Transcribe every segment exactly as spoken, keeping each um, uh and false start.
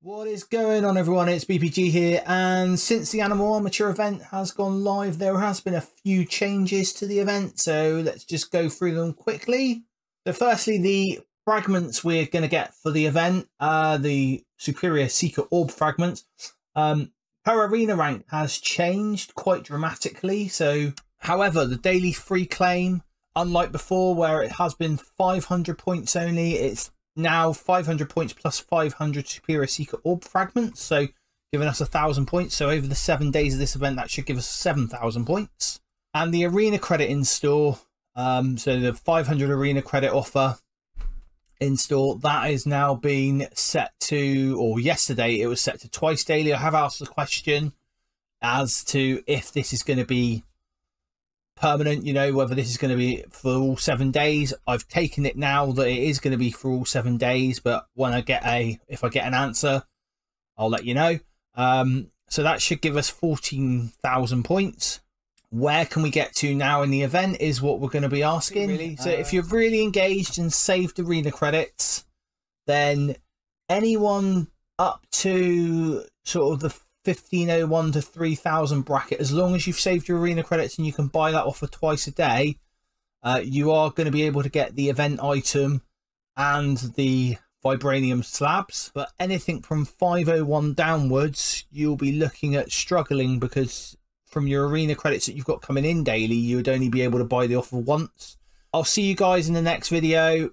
What is going on, everyone? It's B P G here, and since the Animal Armature event has gone live, there has been a few changes to the event, so let's just go through them quickly. So firstly, the fragments we're going to get for the event are the superior seeker orb fragments. Um, her arena rank has changed quite dramatically, so however, the daily free claim, unlike before where it has been five hundred points only, it's now five hundred points plus five hundred superior seeker orb fragments, so giving us a thousand points. So over the seven days of this event, that should give us seven thousand points. And the arena credit in store, um so the five hundred arena credit offer in store, that is now being set to, or yesterday it was set to, twice daily. I have asked the question as to if this is going to be permanent, you know, whether this is going to be for all seven days. I've taken it now that it is going to be for all seven days, but when I get a if I get an answer, I'll let you know. Um so that should give us fourteen thousand points. Where can we get to now in the event is what we're going to be asking, really. So uh, if you're really engaged and saved arena credits, then anyone up to sort of the fifteen oh one to three thousand bracket, as long as you've saved your arena credits and you can buy that offer twice a day, uh, you are going to be able to get the event item and the vibranium slabs. But anything from five oh one downwards, you'll be looking at struggling, because from your arena credits that you've got coming in daily, you would only be able to buy the offer once. I'll see you guys in the next video.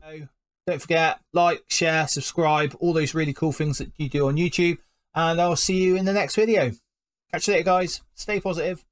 Don't forget, like, share, subscribe, all those really cool things that you do on YouTube. And I'll see you in the next video. Catch you later, guys. Stay positive.